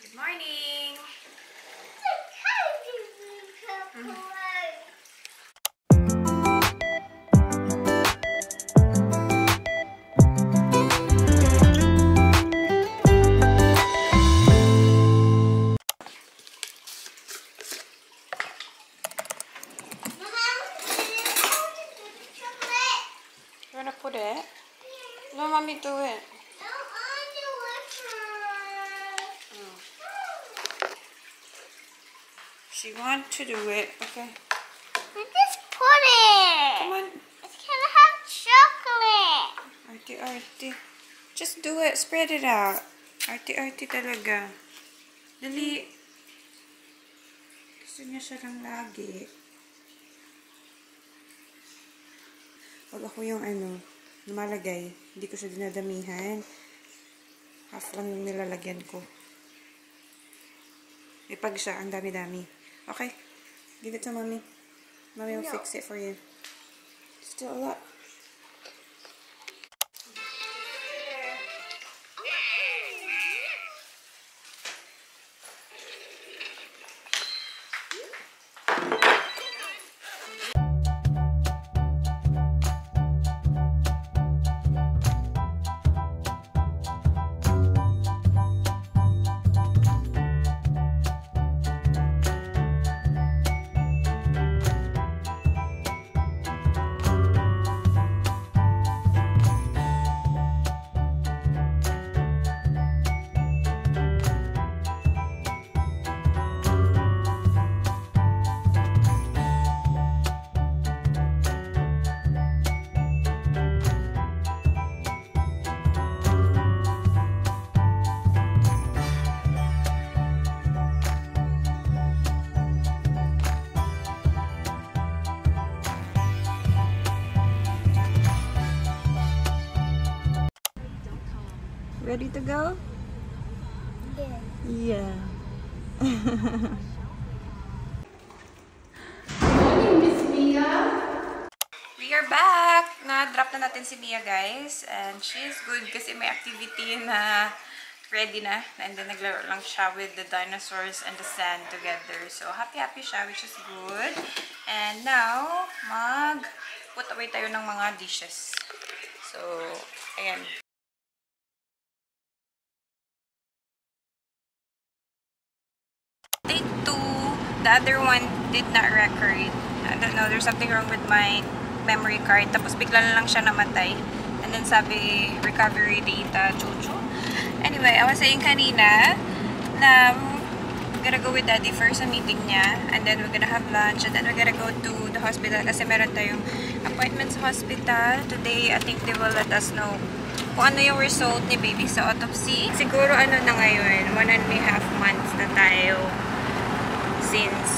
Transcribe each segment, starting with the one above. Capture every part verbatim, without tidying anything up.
Good morning. Mm-hmm. She wants to do it, okay. I just put it. Come on. It's gonna have chocolate. Arty, arty. Just do it. Spread it out. Arty, arty talaga. Dali. Gusto niya siya lang lagi. Wag ako yung ano, lumalagay. Hindi ko siya dinadamihan. Half lang yung nilalagyan ko. Ipag siya. Ang dami-dami. Okay, give it to mommy. Mommy will no. fix it for you. Still a lot. Ready to go? Yeah. Yeah. Miss Mia. We are back. Na-drop na natin si Mia, guys, and she's good kasi may activity na ready na. And then naglaro lang siya with the dinosaurs and the sand together. So happy happy siya, which is good. And now mag put away tayo ng mga dishes. So ayan. The other one did not record. I don't know, there's something wrong with my memory card. Tapos bigla lang siya namatay. And then sabi, recovery data, chuchu. Anyway, I was saying kanina, na we're gonna go with daddy first sa meeting niya. And then we're gonna have lunch. And then we're gonna go to the hospital. Kasi meron tayong appointment sa hospital. Today, I think they will let us know kung ano yung result ni baby sa autopsy. Siguro ano na ngayon, one and a half months na tayo. Since,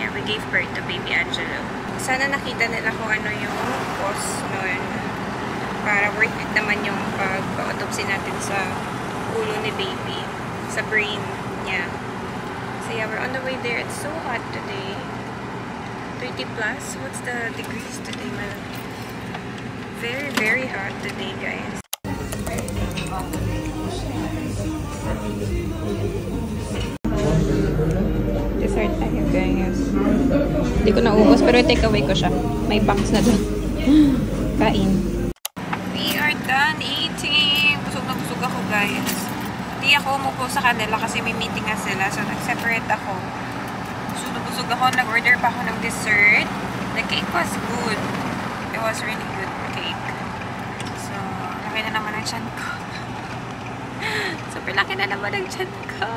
yeah, we gave birth to baby Angelo. Sana nakita nila kung ano yung cause nun. Para worth it naman yung pag-autopsy natin sa ulo ni baby. Sa brain niya. So yeah, we're on the way there. It's so hot today. thirty plus. What's the degrees today, man? Very, very hot today, guys. Hindi ko naubos, pero take away ko siya. May box na doon. Kain. We are done eating. Busog na busog ako, guys. Hindi ako umupo sa kanila kasi may meeting na sila. So, nag-separate ako. Busog na busog ako. Nag-order pa ako ng dessert. The cake was good. It was really good cake. So, laki na naman ang tiyan ko. Super laki na naman ang tiyan ko.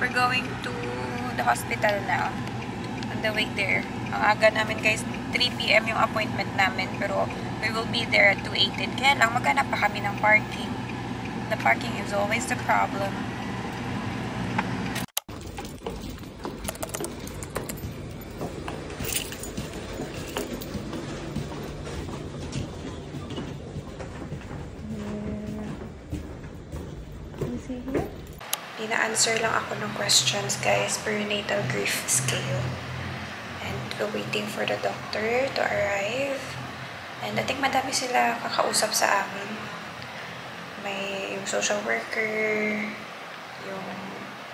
We're going to the hospital now. The way there. Ang aga namin, guys, three p m yung appointment namin, pero we will be there at two eighteen. Kaya lang maghanap pa kami ng parking. The parking is always the problem. Dina-answer lang ako ng questions, guys. Perinatal grief scale. Waiting for the doctor to arrive. And I think madami sila kakausap sa amin. May social worker, yung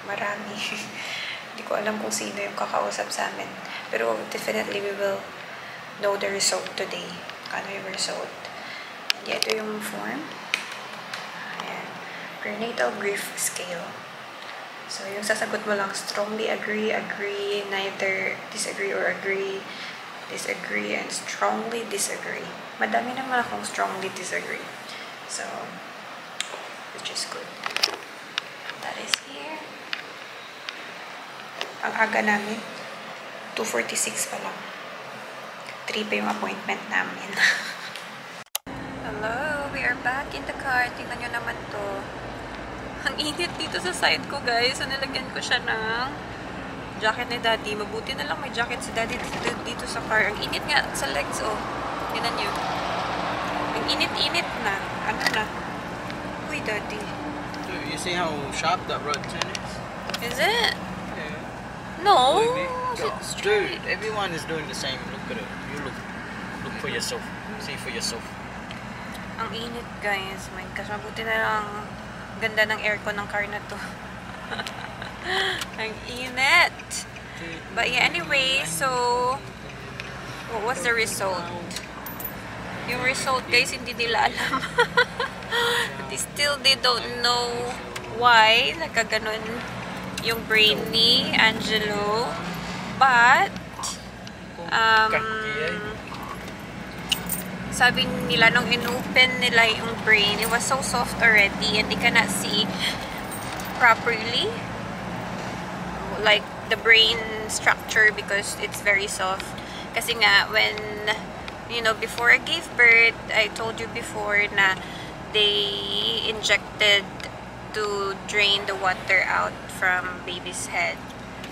marami. Hindi ko alam kung sino yung kakausap sa amin. Pero definitely we will know the result today. Ano yung result? And ito yung form. Ayan. Perinatal grief scale. So, yung sasagot mo lang, strongly agree, agree, neither disagree or agree, disagree, and strongly disagree. Madami naman akong strongly disagree. So, which is good. That is here. Ang aga namin, two forty-six pa lang. three pa yung appointment namin. Hello, we are back in the car. Tingnan nyo naman to. Ang init dito sa side ko, guys. So, nilagyan ko siya ng jacket ni Daddy. Mabuti na lang may jacket si Daddy dito, dito sa car. Ang init nga sa legs, oh. Tignan nyo. Ang init-init na. Ano na? Uy, Daddy. Dude, you see how sharp that road turn is? Is it? Yeah. No. Is it straight? Dude, everyone is doing the same. Look at it. You look. Look for yourself. See for yourself. Ang init, guys. My gosh, mabuti na lang. Ganda ng aircon ng car na to. Ang init. But yeah, anyway, so what was the result? Yung result, guys, hindi nila alam. They still they don't know why nagkaganon yung brain ni Angelo. But um sabi nila, nung in-open nila yung brain, it was so soft already and they cannot see properly, like, the brain structure because it's very soft. Kasi nga, when, you know, before I gave birth, I told you before na they injected to drain the water out from baby's head.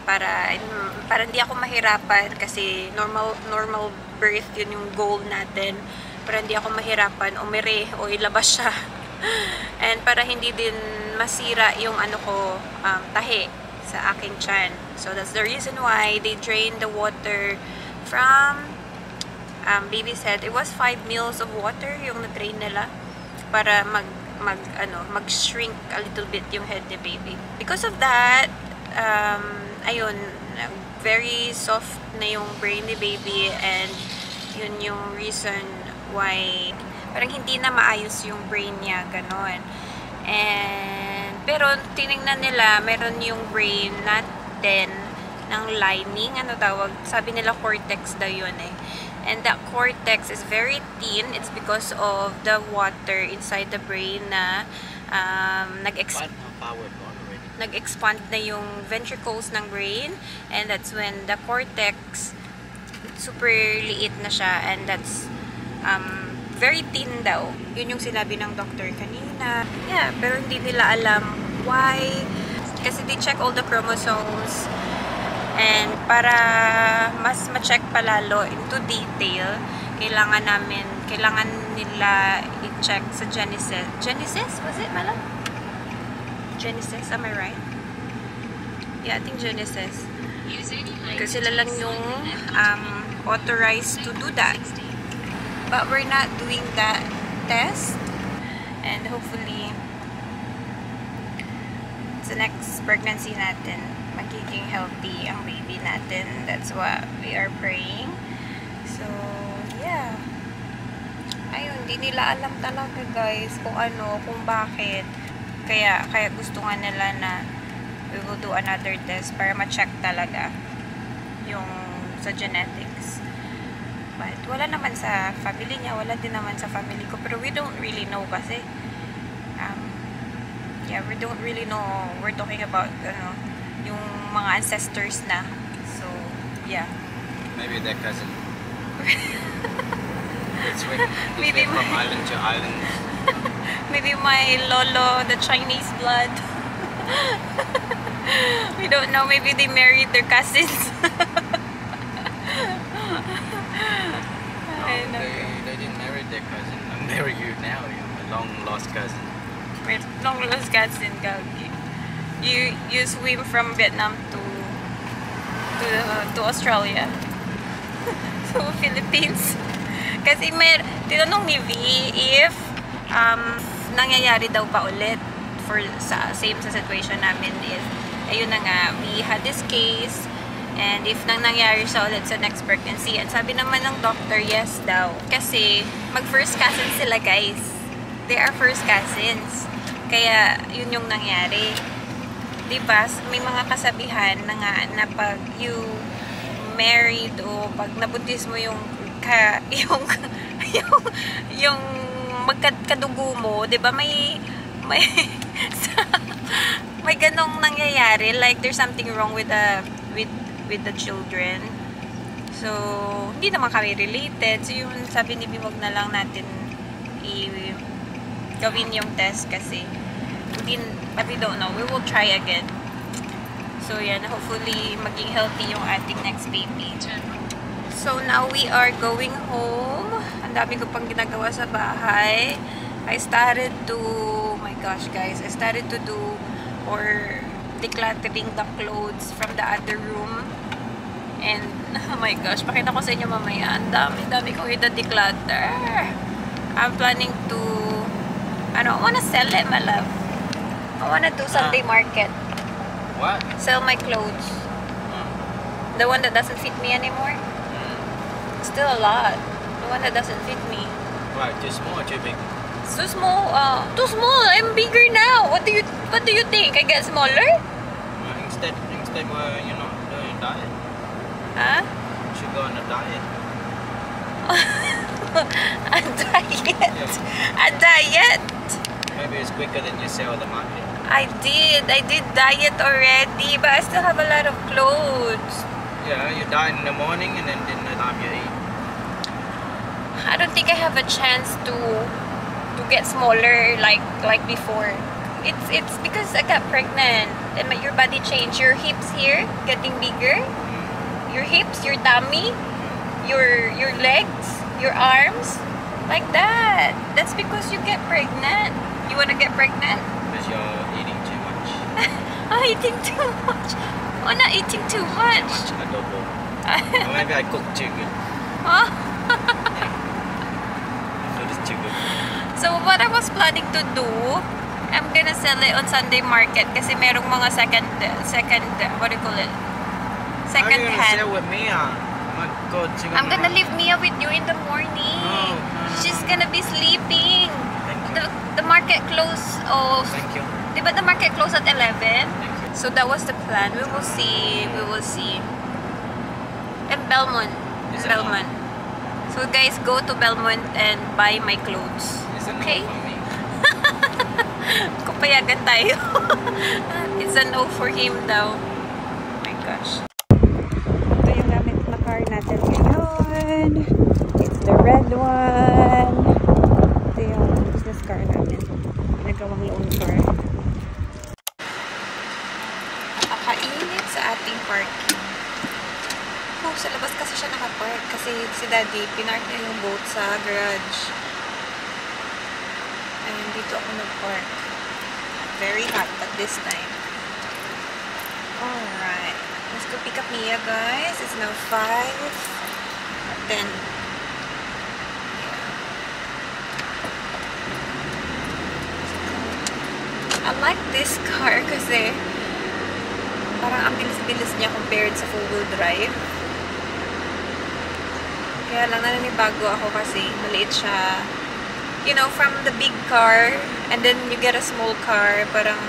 Para, para hindi ako mahirapan kasi normal, normal birth yun yung goal natin. Para hindi ako mahirapan umire o ilabas siya. And para hindi din masira yung ano ko, um, tahi sa aking tiyan. So that's the reason why they drained the water from um, baby's head. It was five mils of water yung na-drain nila para mag, mag, ano, mag-shrink a little bit yung head ni baby. Because of that, um, ayun, very soft na yung brain ni baby, and yun yung reason why parang hindi na maayos yung brain niya, ganon. And pero tinignan nila, meron yung brain natin ng lining, ano tawag, sabi nila cortex daw yun eh, and that cortex is very thin. It's because of the water inside the brain na um, nag-expand nag-expand na yung ventricles ng brain, and that's when the cortex super liit na siya, and that's um, very thin daw. Yun yung sinabi ng doctor kanina. Yeah, pero hindi nila alam why. Kasi they check all the chromosomes, and para mas ma-check palalo into detail, kailangan namin, kailangan nila i-check sa Genesis. Genesis? Was it, malam? Genesis, am I right? Yeah, I think Genesis. Kasi sila lang yung um, authorized to do that. But we're not doing that test. And hopefully, sa next pregnancy natin, magiging healthy ang baby natin. That's what we are praying. So, yeah. Ayun, di nila alam talaga, guys, kung ano, kung bakit. Kaya, kaya gusto nga nila na we will do another test para ma-check talaga yung sa genetics. But wala naman sa family niya, wala din naman sa family ko. Pero we don't really know kasi. Um, yeah, we don't really know. We're talking about ano, yung mga ancestors na. So, yeah. Maybe their cousin. It's went, it's went from island to island. Maybe my lolo, the Chinese blood. We don't know. Maybe they married their cousins. No, I know. They, they didn't marry their cousin. I marry you now. You're a long lost cousin. Wait, long lost cousin, Gauki. You you swim from Vietnam to to uh, to Australia. To Philippines. Kasi may tinanong ni V if Um, nangyayari daw pa ulit for sa same sa situation namin is, ayun na nga, we had this case, and if nang nangyari siya ulit sa next pregnancy, at sabi naman ng doctor, yes daw. Kasi, mag-first cousins sila, guys. They are first cousins. Kaya, yun yung nangyari. Diba? May mga kasabihan na nga, na pag you married o pag nabuntis mo yung ka, yung, yung, yung magkadugo mo, diba? May, may, may ganong nangyayari. Like, there's something wrong with the, with, with the children. So, hindi naman kami related. So, yung sabi ni Bimog na lang natin i-gawin yung test kasi hindi, but we don't know. We will try again. So, yan. Hopefully, maging healthy yung ating next baby. So, now we are going home. Ang dami ko pang ginagawa sa bahay. I started to, oh my gosh, guys. I started to do or decluttering the clothes from the other room. And, oh my gosh, pakita ko sa inyo mamaya. Ang dami-dami ko ito declutter. I'm planning to, I don't wanna sell it, my love. I wanna do Sunday market. What? Sell my clothes. Mm. The one that doesn't fit me anymore. Mm. Still a lot. The one that doesn't fit me. Right, too small or too big? It's too small. Uh, too small. I'm bigger now. What do you What do you think? I get smaller? Well, instead, instead we're, you know, doing a diet. Huh? You should go on a diet. A diet. Yeah. A diet. Maybe it's quicker than you sell the market. I did. I did diet already, but I still have a lot of clothes. Yeah, you diet in the morning and then dinner time you eat. I don't think I have a chance to to get smaller like like before. It's it's because I got pregnant and my, your body changed. Your hips here getting bigger. Your hips, your tummy, your your legs, your arms, like that. That's because you get pregnant. You wanna get pregnant? Because you're eating too much. I'm eating too much. I'm not eating too much. Adobo. Or maybe I cook too good. Oh. I thought it's too good. So what I was planning to do, I'm gonna sell it on Sunday market kasi merong mga second, second, what do you call it? Second hand. How are you gonna sell with Mia? Oh my God, I'm gonna leave Mia with you in the morning. No, no, she's no. gonna be sleeping. The, the market closed of Thank you. Diba the market closed at eleven? So that was the plan. We will see. We will see. And Belmont. Is Belmont. So guys, go to Belmont and buy my clothes. Is it okay? No for me? Kupayagan tayo. It's a no for him daw. Oh my gosh. Ito yung gamit na car natin ngayon. It's the red one. Ito yung business car natin. Pinagawang loan car. Napakainit sa ating parking. Oh, sa labas kasi siya nakapark. Kasi si Daddy, pinark niya yung boat sa garage. Ayun, dito ako nag-park. Very hot at this time. Alright. Let's go pick up Mia, guys. It's now five. Then. I like this car kasi parang ang bilis-bilis niya compared sa four-wheel drive. Kaya lang naninibago ako kasi maliit siya. You know, from the big car, and then you get a small car, parang,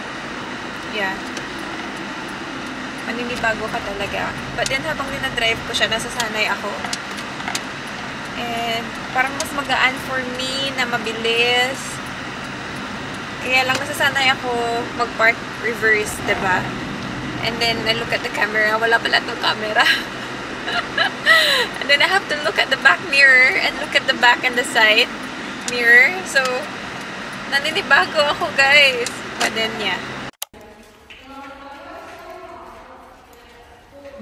yeah, maninibago ka talaga. But then, habang dinadrive ko siya, nasasanay ako. And, parang mas magaan for me na mabilis. Kaya lang nasasanay ako mag-park reverse, diba? And then, I look at the camera, wala pala itong camera. And then, I have to look at the back mirror, and look at the back and the side mirror. So, naninibago ako, guys. But then, yeah.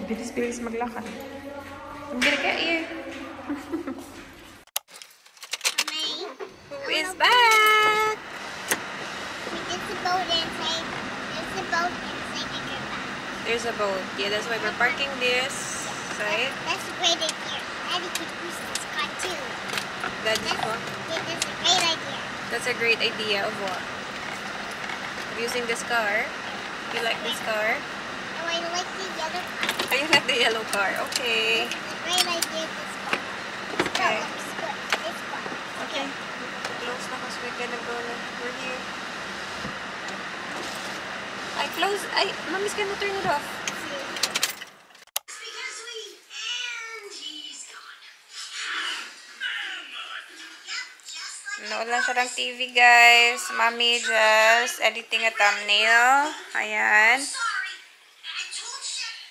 Bilis-bilis maglakad. I'm gonna get you. Who is back? It's a boat inside. There's a boat inside the your back. There's a boat. Yeah, that's why we're parking this side. That's a great idea. Daddy could use this car too. Daddy, that's, that's a great idea. That's a great idea of what? We using this car. You like this car? No, I like the yellow car. Oh, you like the yellow car. Okay. I like this car. This car okay. looks good. This car. Okay. Close now because we're gonna go. We're here. I close. I. Mommy's gonna turn it off. Nood lang siya ng T V, guys. Mommy just editing a thumbnail. Ayan.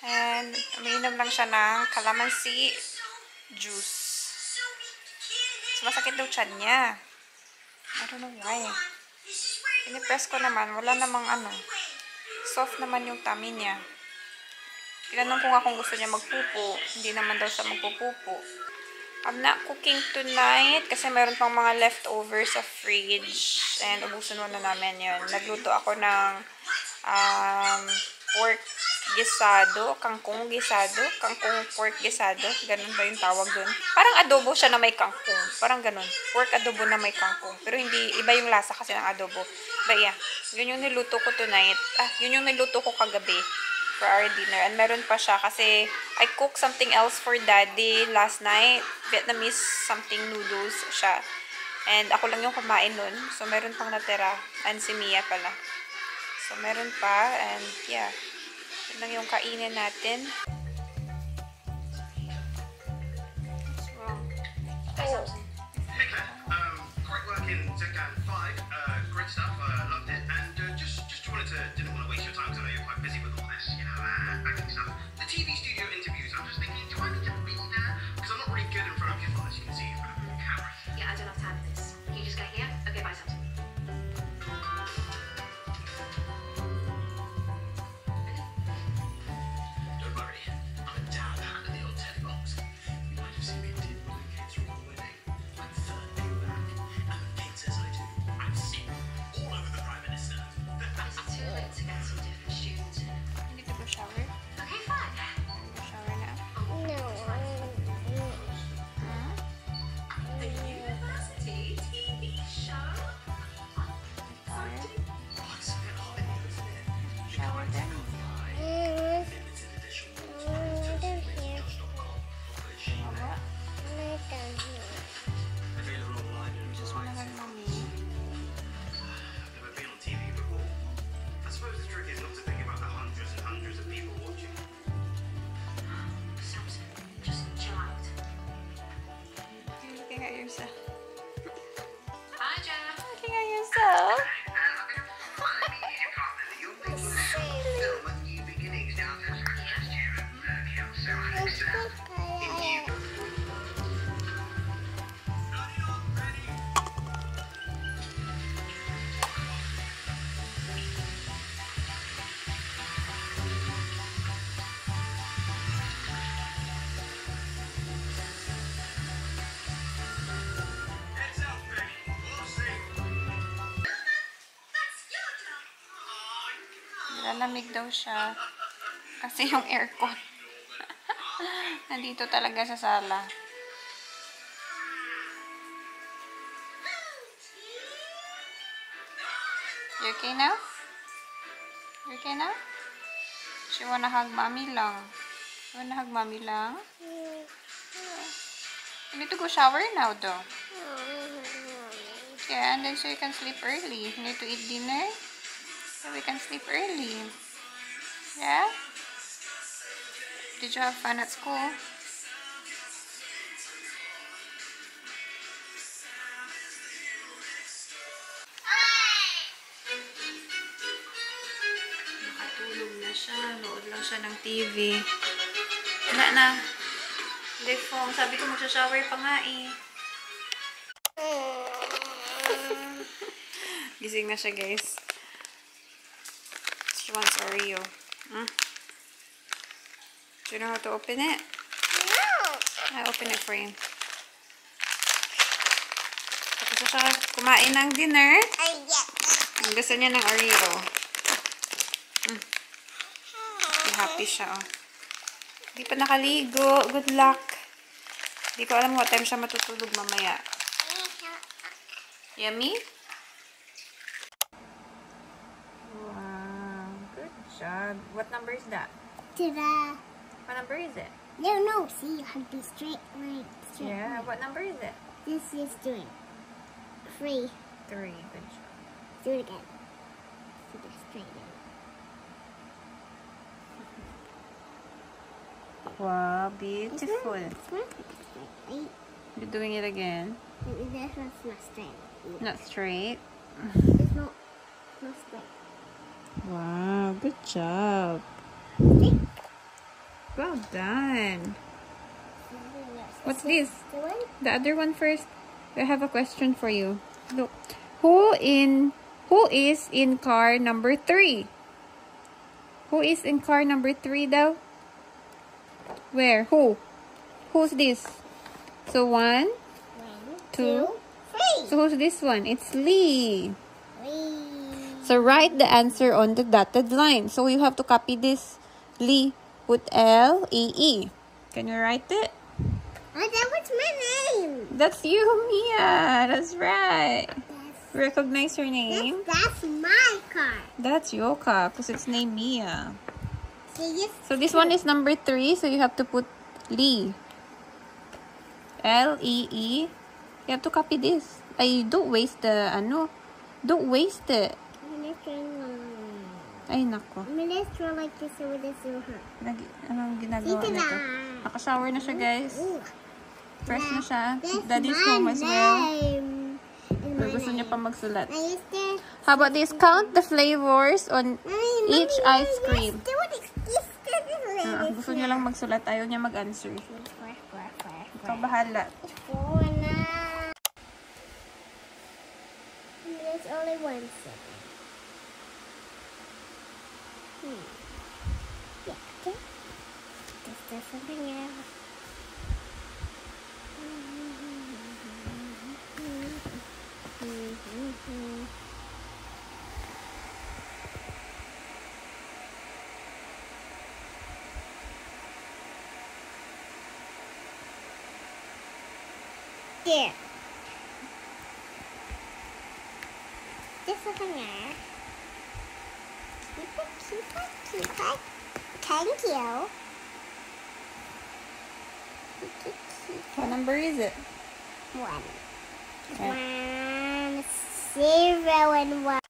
And umiinom lang siya ng calamansi juice. So, masakit daw tiyan niya. I don't know why. Pinipress ko naman. Wala namang ano. Soft naman yung tummy niya. Tinanong ko nga kung gusto niya magpupo. Hindi naman daw siya magpupupo. I'm not cooking tonight kasi mayroon pang mga leftovers sa fridge. And ubusin muna namin yun. Nagluto ako ng um, pork gisado, kangkong gisado, kangkong pork gisado. Ganun ba yung tawag dun? Parang adobo siya na may kangkong. Parang ganun. Pork adobo na may kangkong. Pero hindi, iba yung lasa kasi ng adobo. But yeah, yun yung niluto ko tonight. Ah, yun yung niluto ko kagabi. For our dinner. And meron pa siya kasi I cooked something else for daddy last night. Vietnamese something noodles siya. And ako lang yung kumain nun. So, meron pang natira. And si Mia pala. So, meron pa. And yeah. Yun lang yung kainin natin. What's wrong? Oh. Hey Claire. Um, great work in Zekan five. Uh, great stuff. Uh, loved it. And uh, just, just wanted to, didn't want to waste your time because I know you're quite busy with all this. You know, uh, acting stuff. The T V studio interviews, I'm just thinking, do I need to be there? Because I'm not really good in front of you, as you can see in front of the camera. Yeah, I don't have time for this. Can you just get here? Okay, buy something. Don't worry, I'm a dad hand in the old teddy box. You might have seen me did when I came through my wedding. I'm third day back, and the thing says I do. I'm sick all over the Prime Minister. It's too late to get some different shoes. You need to go shower. Lalamig daw siya. Kasi yung aircon. Nandito talaga sa sala. You okay now? You okay now? She wanna hug mommy lang. She wanna hug mommy lang? You need to go shower now though. Yeah, and then so you can sleep early. You need to eat dinner. So we can sleep early. Yeah? Did you have fun at school? Nakatulog na siya. Nood lang siya ng T V. Wala na. Hindi po. Sabi ko magsha-shower pa nga eh. Gising na siya, guys. Wants Oreo. Hmm? Do you know how to open it? No. I open it for you. Tapos siya kumain ng dinner. I get that. Ang gusto niya ng Oreo. Hmm. Happy siya. Oh. Hindi pa nakaligo. Good luck. Hindi ko alam what time siya matutulog mamaya. Yummy? Wow. job. What number is that? Ta-da. What number is it? No, no. See, you have to be straight line. Straight yeah, line. What number is it? This is three. Three. Three. Good job. Do it again. So they're straight in. Wow, beautiful. It's not, it's not straight. You're doing it again. This one's not straight. Either. Not straight. It's not, not straight. Wow, good job. See? Well done. What's this? The other one first. I have a question for you. Look, who in who is in car number three? Who is in car number three, though? Where? Who? Who's this? So one, one two, two, three. So who's this one? It's Lee. Lee. So write the answer on the dotted line. So you have to copy this, Lee. Put L E E. Can you write it? Oh, that was my name. That's you, Mia. That's right. That's, recognize your name. That's, that's my car. That's your car because it's named Mia. So, so this one is number three. So you have to put Lee. L E E. You have to copy this. I don't waste the ano. Don't waste it. Ay, nako. I mean, let's draw like this so it doesn't hurt. Nag, anong ginagawa nito? Nakashower na siya, guys. Fresh na siya. Daddy's home as well. Pero gusto niya pa magsulat. How about this? Count the flavors on each ice cream. Uh, gusto niya lang magsulat. Ayaw niya mag-answer. Ikaw bahala. There's only one second. Hmm. Yeah, okay. Just do something else. Yeah. Just something else. Keep it, keep it, keep it. Thank you. Keep it, keep it. What number is it? One. Okay. One, zero, and one.